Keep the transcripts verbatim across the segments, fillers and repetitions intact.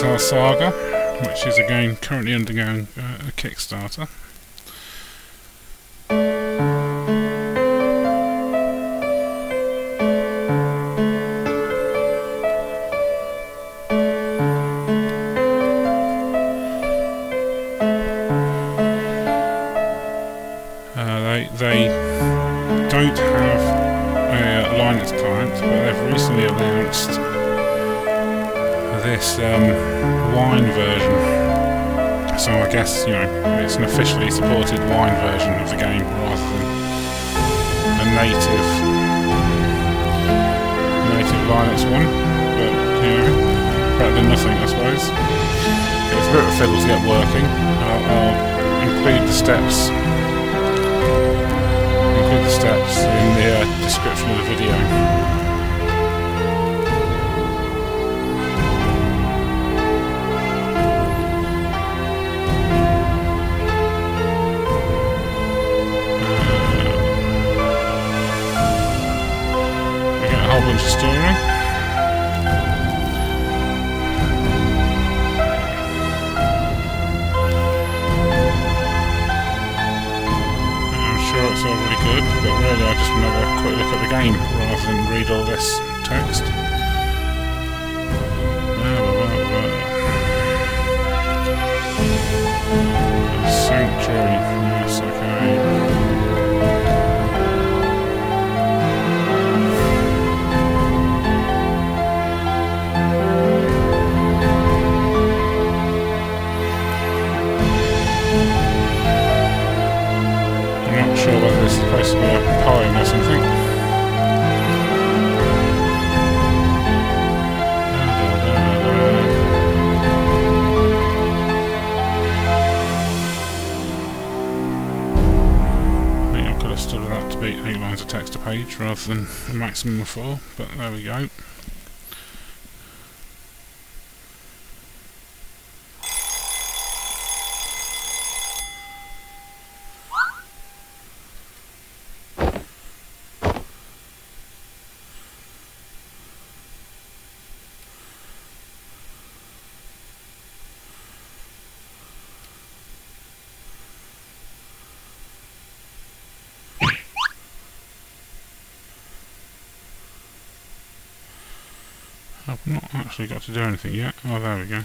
Guitar Saga, which is again currently undergoing uh, a Kickstarter. Uh, they, they don't have a uh, Linux client, but they've recently announced this um, WINE version, so I guess, you know, it's an officially supported WINE version of the game rather than a native native Linux one, but you know, better than nothing, I suppose. It's a bit of a fiddle to get working. I'll, I'll include the steps include the steps in the uh, description of the video. Bunch of story. I'm sure it's all really good, but really I just want to have a quick look at the game rather than read all this text. Oh, oh, oh. Sanctuary, yes, okay. Supposed to be a poem or something. I think I could have stood that to be eight lines of text a page rather than a maximum of four, but there we go. I've not actually got to do anything yet. Oh, there we go.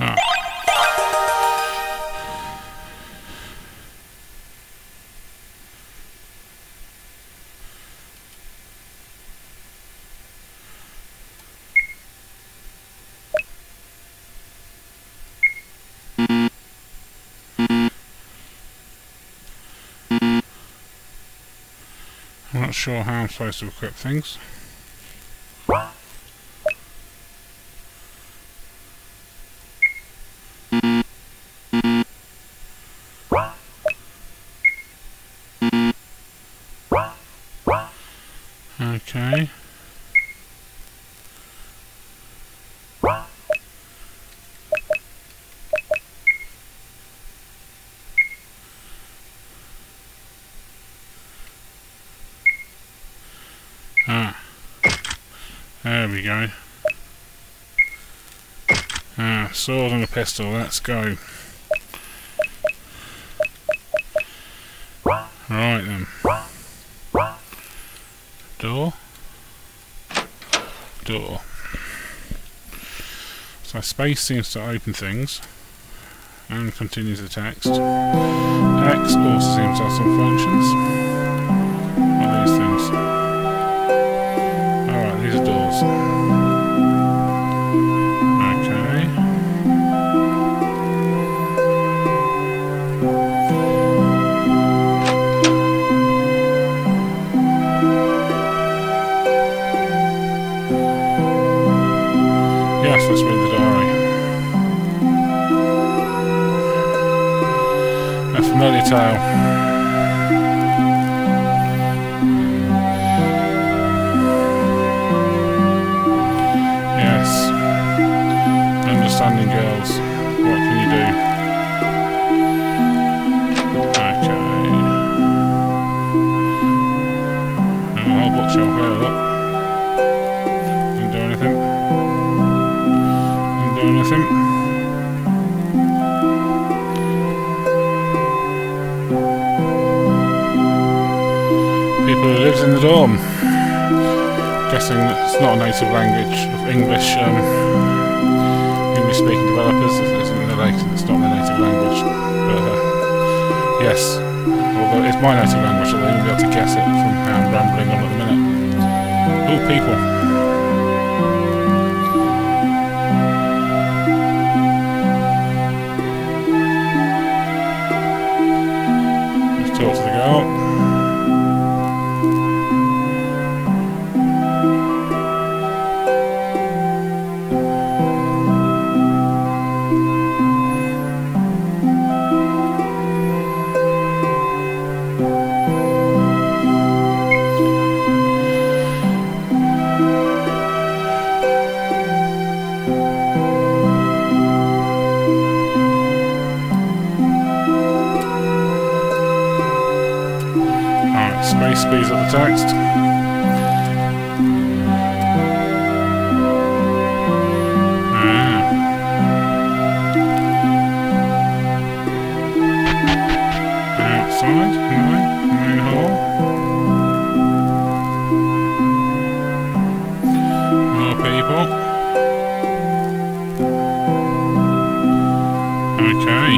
Ah. I'm not sure how I'm supposed to equip things. Okay. Ah, there we go. Ah, sword and a pistol, let's go. Right then. Door. Door. So space seems to open things and continues the text. X also seems to have some functions. What are these things? Doors. Okay. Yes, let's read the diary. A familiar tale. Understanding girls, what can you do? Okay. with him. People who lives in the dorm. Guessing that's not a native language of English. Um, English-speaking developers. It's not, it's not their native language. But uh, yes, although it's my native language, so they won't be able to guess it from how I'm rambling on at the minute. Ooh, people. Speeds up the text. Mm. Outside, mine, mine hole. More people. Okay.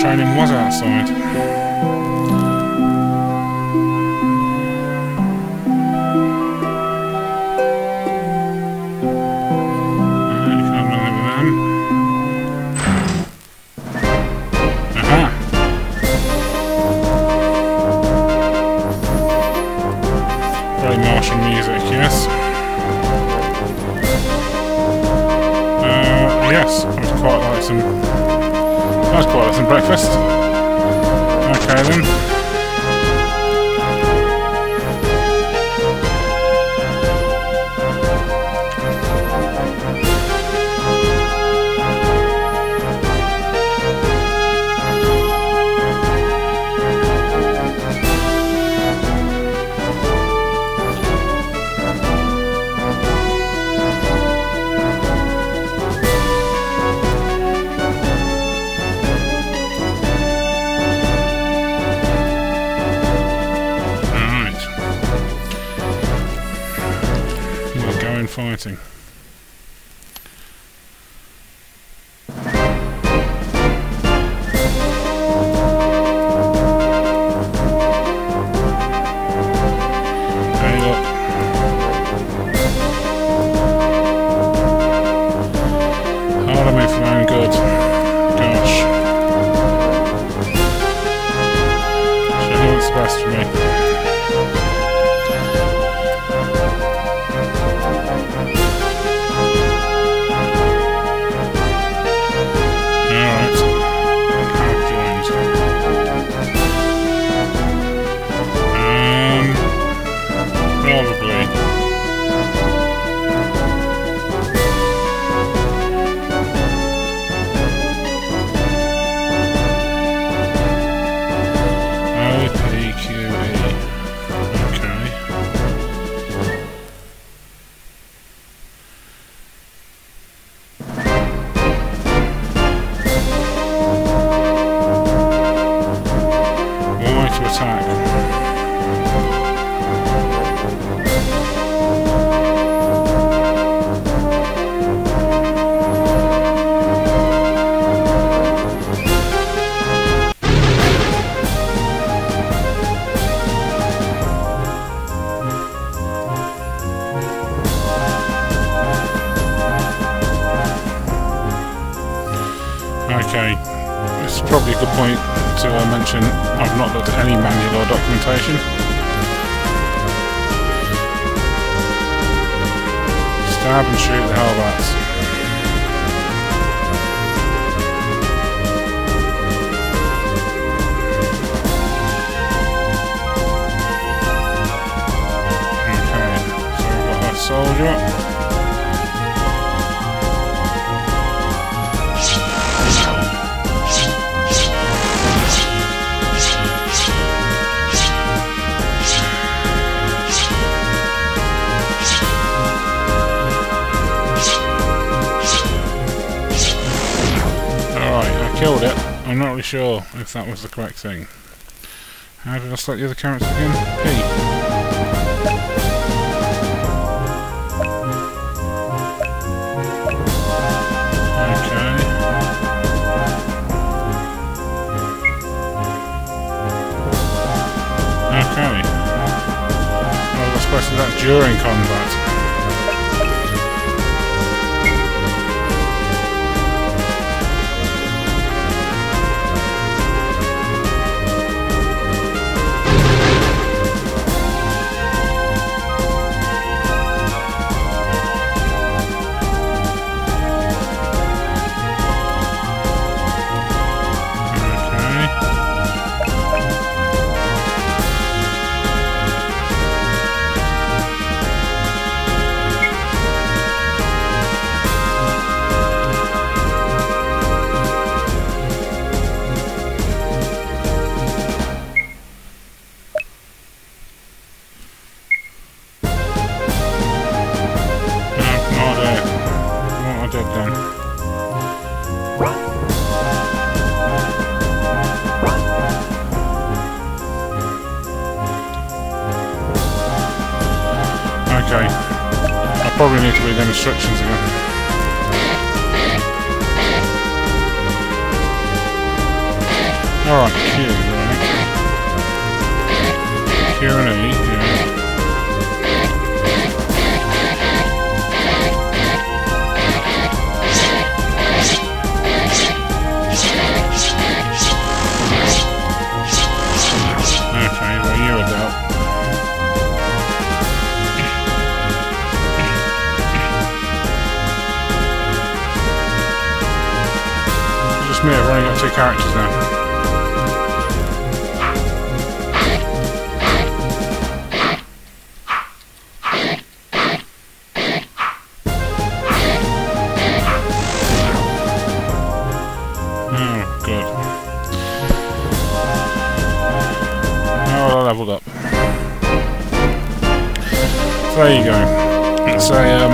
Training was outside. Aha! Very martial music, yes. Uh, yes, I would quite like some. That's quite awesome breakfast. Okay then. Fighting. I've not looked at any manual or documentation. Stop and shoot the Hellbots. Okay, so we've got our soldier. Killed it. I'm not really sure if that was the correct thing. How did I select the other character again? P. Okay. Okay. Well, I was supposed to do that during combat. Probably need to read them instructions again. Alright, Q, right? Q and E, yeah. Okay, well you're a doubt. Me, I've only got two characters now. Oh, good. Now I leveled up. So there you go. It's a, um,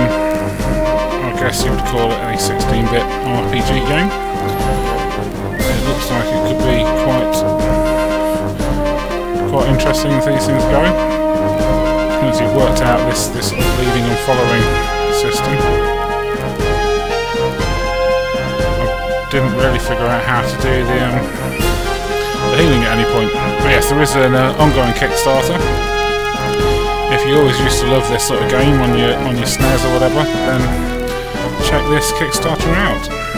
I guess you would call it a sixteen bit R P G game. Looks like it could be quite quite interesting if these things go. Once you've worked out this, this leading and following system. I didn't really figure out how to do the, um, the healing at any point. But yes, there is an uh, ongoing Kickstarter. If you always used to love this sort of game on your, on your S N E S or whatever, then check this Kickstarter out.